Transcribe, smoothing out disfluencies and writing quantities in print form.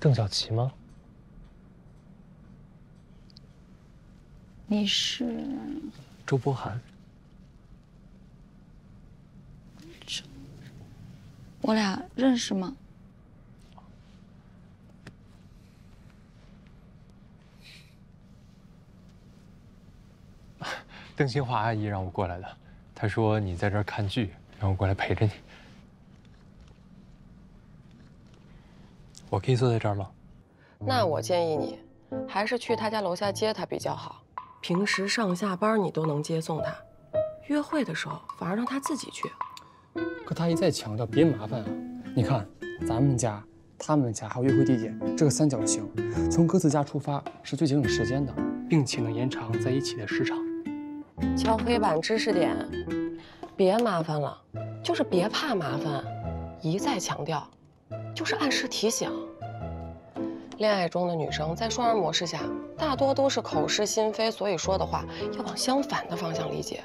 邓小琪吗？你是？周伯涵。周，我俩认识吗？邓新华阿姨让我过来的，她说你在这儿看剧，让我过来陪着你。 我可以坐在这儿吗？那我建议你，还是去他家楼下接他比较好。平时上下班你都能接送他，约会的时候反而让他自己去。可他一再强调别麻烦啊！你看，咱们家、他们家还有约会地点这个三角形，从各自家出发是最节省时间的，并且能延长在一起的时长。敲黑板知识点，别麻烦了，就是别怕麻烦，一再强调。 就是暗示提醒。恋爱中的女生在双人模式下，大多都是口是心非，所以说的话要往相反的方向理解。